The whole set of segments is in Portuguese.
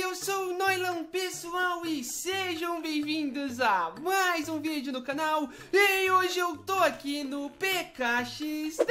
eu sou o Noilão, pessoal, e sejam bem-vindos a mais um vídeo no canal. E hoje eu tô aqui no PKXD.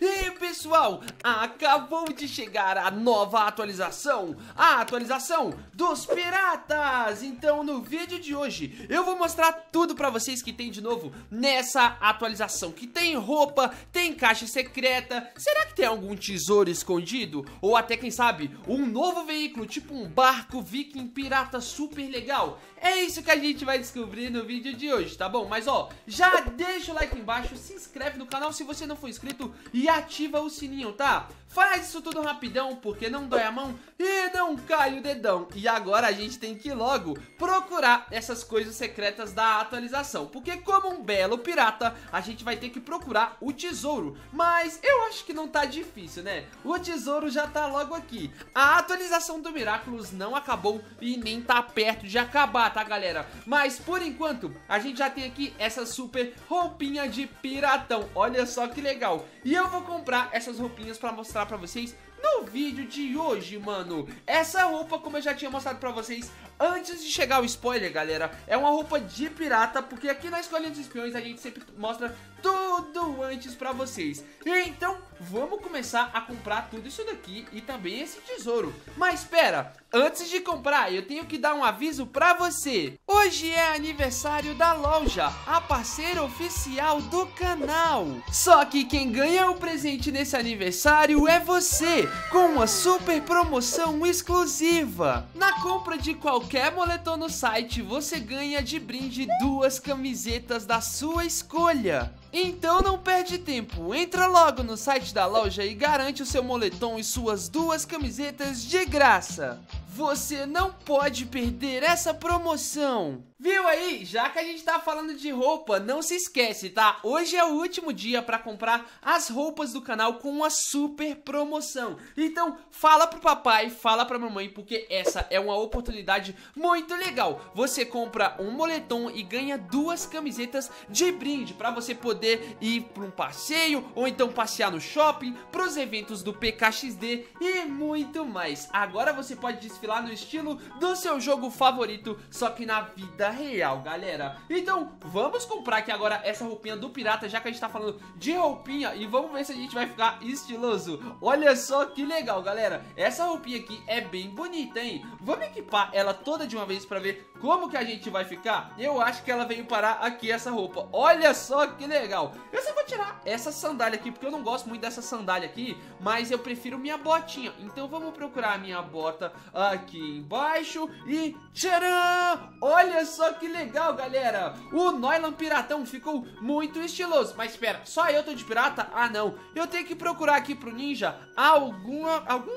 E pessoal, acabou de chegar a nova atualização, a atualização dos piratas. Então no vídeo de hoje eu vou mostrar tudo pra vocês que tem de novo nessa atualização. Que tem roupa, tem caixa secreta, será que tem algum tesouro escondido? Ou até, quem sabe, um novo veículo, tipo um barco viking pirata super legal. É isso que a gente vai descobrir no vídeo de hoje, tá bom? Mas ó, já deixa o like embaixo, se inscreve no canal se você não for inscrito e ativa o sininho, tá? Faz isso tudo rapidão, porque não dói a mão e não cai o dedão. E agora a gente tem que logo procurar essas coisas secretas da atualização, porque como um belo pirata, a gente vai ter que procurar o tesouro. Mas eu acho que não tá difícil, né? O tesouro já tá logo aqui. A atualização do Miraculous não acabou e nem tá perto de acabar, tá, galera? Mas por enquanto, a gente já tem aqui essa super roupinha de piratão. Olha só que legal. E eu vou comprar essas roupinhas pra mostrar pra vocês no vídeo de hoje, mano. Essa roupa, como eu já tinha mostrado pra vocês antes de chegar o spoiler, galera, é uma roupa de pirata, porque aqui na Escolinha dos Espiões a gente sempre mostra tudo antes pra vocês. Então, vamos começar a comprar tudo isso daqui e também esse tesouro. Mas pera, antes de comprar, eu tenho que dar um aviso pra você. Hoje é aniversário da loja, a parceira oficial do canal. Só que quem ganha o presente nesse aniversário é você, com uma super promoção exclusiva. Na compra de qualquer moletom no site, você ganha de brinde duas camisetas da sua escolha. Então não perde tempo, entra logo no site da loja e garante o seu moletom e suas duas camisetas de graça. Você não pode perder essa promoção. Viu aí? Já que a gente tá falando de roupa, não se esquece, tá? Hoje é o último dia pra comprar as roupas do canal com uma super promoção. Então, fala pro papai, fala pra mamãe, porque essa é uma oportunidade muito legal. Você compra um moletom e ganha duas camisetas de brinde, pra você poder ir pra um passeio, ou então passear no shopping, pros eventos do PKXD e muito mais. Agora você pode desfilar no estilo do seu jogo favorito, só que na vida real, galera. Então vamos comprar aqui agora essa roupinha do pirata, já que a gente tá falando de roupinha, e vamos ver se a gente vai ficar estiloso. Olha só que legal, galera. Essa roupinha aqui é bem bonita, hein? Vamos equipar ela toda de uma vez pra ver como que a gente vai ficar. Eu acho que ela veio parar aqui, essa roupa. Olha só que legal. Eu só vou tirar essa sandália aqui, porque eu não gosto muito dessa sandália aqui, mas eu prefiro minha botinha. Então vamos procurar a minha bota aqui embaixo e tcharam! Olha só que legal, galera! O Noilão piratão ficou muito estiloso. Mas espera, só eu tô de pirata? Ah, não. Eu tenho que procurar aqui pro ninja algum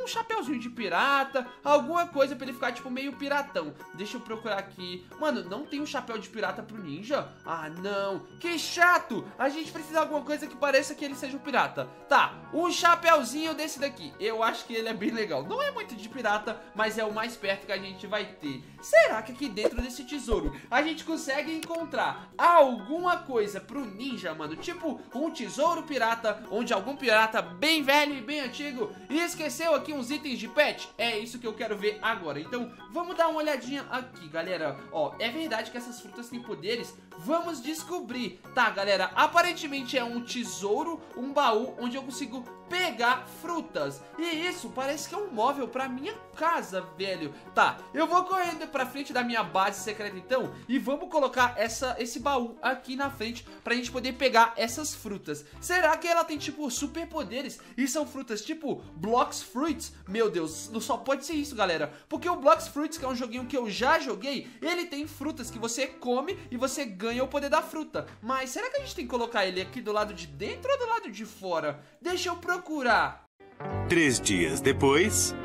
chapéuzinho de pirata, alguma coisa pra ele ficar, tipo, meio piratão. Deixa eu procurar aqui. Mano, não tem um chapéu de pirata pro ninja? Ah, não. Que chato! A gente precisa de alguma coisa que pareça que ele seja um pirata. Tá, um chapéuzinho desse daqui. Eu acho que ele é bem legal. Não é muito de pirata, mas é o mais perto que a gente vai ter. Será que aqui dentro desse tesouro a gente consegue encontrar alguma coisa pro ninja, mano? Tipo um tesouro pirata, onde algum pirata bem velho e bem antigo e esqueceu aqui uns itens de pet? É isso que eu quero ver agora. Então vamos dar uma olhadinha aqui, galera. Ó, é verdade que essas frutas têm poderes? Vamos descobrir. Tá, galera, aparentemente é um tesouro, um baú, onde eu consigo pegar frutas. E isso parece que é um móvel pra minha casa, velho. Tá, eu vou correndo pra frente da minha base secreta então, e vamos colocar esse baú aqui na frente pra gente poder pegar essas frutas. Será que ela tem tipo super poderes? E são frutas tipo Blox Fruits? Meu Deus, não só pode ser isso, galera, porque o Blox Fruits, que é um joguinho que eu já joguei, ele tem frutas que você come e você ganha o poder da fruta. Mas será que a gente tem que colocar ele aqui do lado de dentro ou do lado de fora? Deixa eu procurar. 3 dias depois...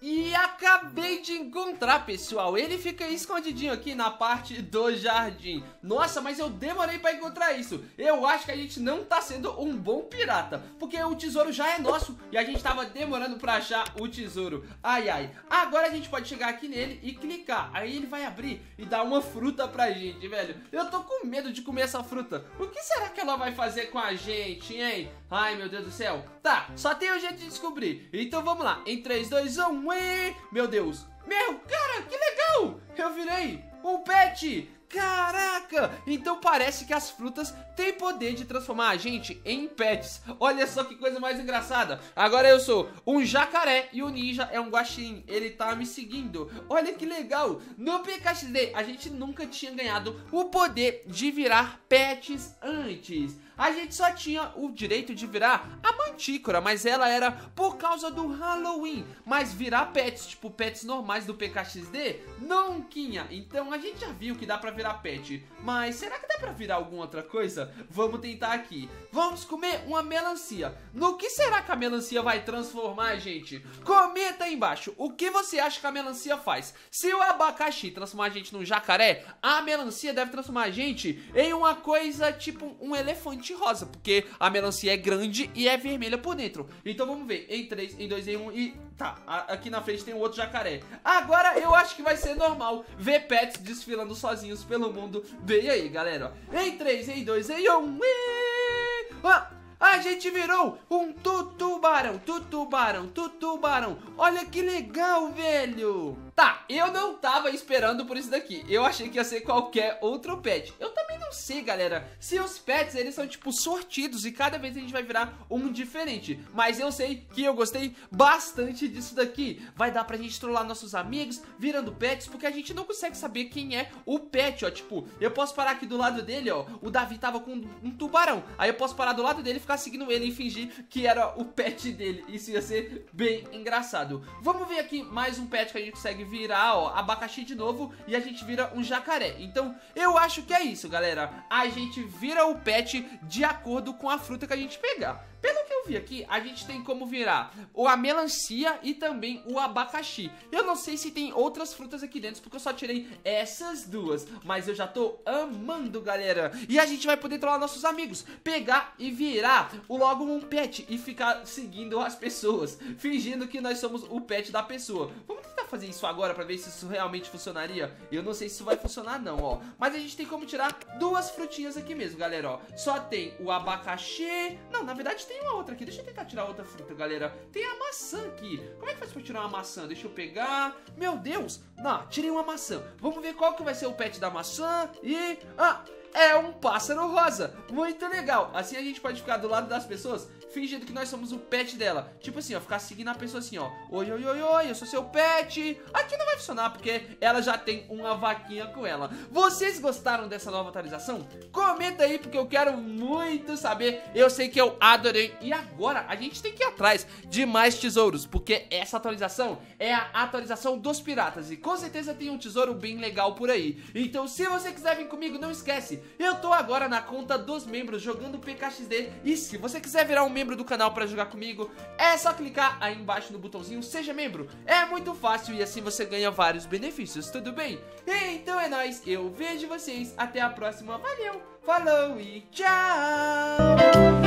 E acabei de encontrar, pessoal. Ele fica escondidinho aqui na parte do jardim. Nossa, mas eu demorei pra encontrar isso. Eu acho que a gente não tá sendo um bom pirata, porque o tesouro já é nosso e a gente tava demorando pra achar o tesouro. Ai, ai. Agora a gente pode chegar aqui nele e clicar. Aí ele vai abrir e dar uma fruta pra gente, velho. Eu tô com medo de comer essa fruta. O que será que ela vai fazer com a gente, hein? Ai, meu Deus do céu. Tá, só tem um jeito de descobrir. Então vamos lá, em 3, 2, 1 e... Meu Deus, meu, cara, que legal. Eu virei um pet. Caraca, então parece que as frutas têm poder de transformar a gente em pets. Olha só que coisa mais engraçada. Agora eu sou um jacaré e o ninja é um guaxinim. Ele tá me seguindo. Olha que legal. No PKXD a gente nunca tinha ganhado o poder de virar pets antes. A gente só tinha o direito de virar a mantícora, mas ela era por causa do Halloween. Mas virar pets, tipo pets normais do PKXD, não tinha. Então a gente já viu que dá pra virar pet, mas será que dá pra virar alguma outra coisa? Vamos tentar aqui. Vamos comer uma melancia. No que será que a melancia vai transformar, gente? Comenta aí embaixo. O que você acha que a melancia faz? Se o abacaxi transformar a gente num jacaré, a melancia deve transformar a gente em uma coisa tipo um elefante rosa, porque a melancia é grande e é vermelha por dentro. Então vamos ver. Em 3, em 2, em 1 e... Tá, aqui na frente tem um outro jacaré. Agora eu acho que vai ser normal ver pets desfilando sozinhos pelo mundo. Vem aí, galera. Em 3, em 2, em 1 e... Ah! A gente virou um tutubarão, tutubarão, tutubarão. Olha que legal, velho. Tá, eu não tava esperando por isso daqui. Eu achei que ia ser qualquer outro pet. Eu também não sei, galera, se os pets, eles são tipo sortidos e cada vez a gente vai virar um diferente. Mas eu sei que eu gostei bastante disso daqui. Vai dar pra gente trollar nossos amigos virando pets, porque a gente não consegue saber quem é o pet, ó. Tipo, eu posso parar aqui do lado dele, ó. O Davi tava com um tubarão. Aí eu posso parar do lado dele, ficar seguindo ele e fingir que era o pet dele. Isso ia ser bem engraçado. Vamos ver aqui mais um pet que a gente consegue virar, ó, abacaxi de novo, e a gente vira um jacaré. Então eu acho que é isso, galera. A gente vira o pet de acordo com a fruta que a gente pegar. Pelo que eu vi aqui, a gente tem como virar a melancia e também o abacaxi. Eu não sei se tem outras frutas aqui dentro, porque eu só tirei essas duas. Mas eu já tô amando, galera. E a gente vai poder trollar nossos amigos, pegar e virar logo um pet e ficar seguindo as pessoas, fingindo que nós somos o pet da pessoa. Vamos tentar fazer isso agora pra ver se isso realmente funcionaria. Eu não sei se isso vai funcionar não, ó. Mas a gente tem como tirar duas frutinhas aqui mesmo, galera, ó. Só tem o abacaxi. Não, na verdade tem uma outra aqui, deixa eu tentar tirar outra fruta, galera. Tem a maçã aqui, como é que faz pra tirar uma maçã? Deixa eu pegar, meu Deus. Não, tirei uma maçã, vamos ver qual que vai ser o pet da maçã e... Ah, é um pássaro rosa, muito legal. Assim a gente pode ficar do lado das pessoas fingindo que nós somos o pet dela. Tipo assim, ó, ficar seguindo a pessoa assim, ó. Oi, oi, oi, oi, eu sou seu pet. Aqui não vai funcionar porque ela já tem uma vaquinha com ela. Vocês gostaram dessa nova atualização? Comenta aí porque eu quero muito saber. Eu sei que eu adorei. E agora a gente tem que ir atrás de mais tesouros, porque essa atualização é a atualização dos piratas e com certeza tem um tesouro bem legal por aí. Então se você quiser vir comigo, não esquece, eu tô agora na conta dos membros jogando PKXD. E se você quiser virar um membro do canal para jogar comigo, é só clicar aí embaixo no botãozinho seja membro. É muito fácil e assim você ganha vários benefícios, tudo bem? Então é nóis, eu vejo vocês, até a próxima, valeu, falou e tchau!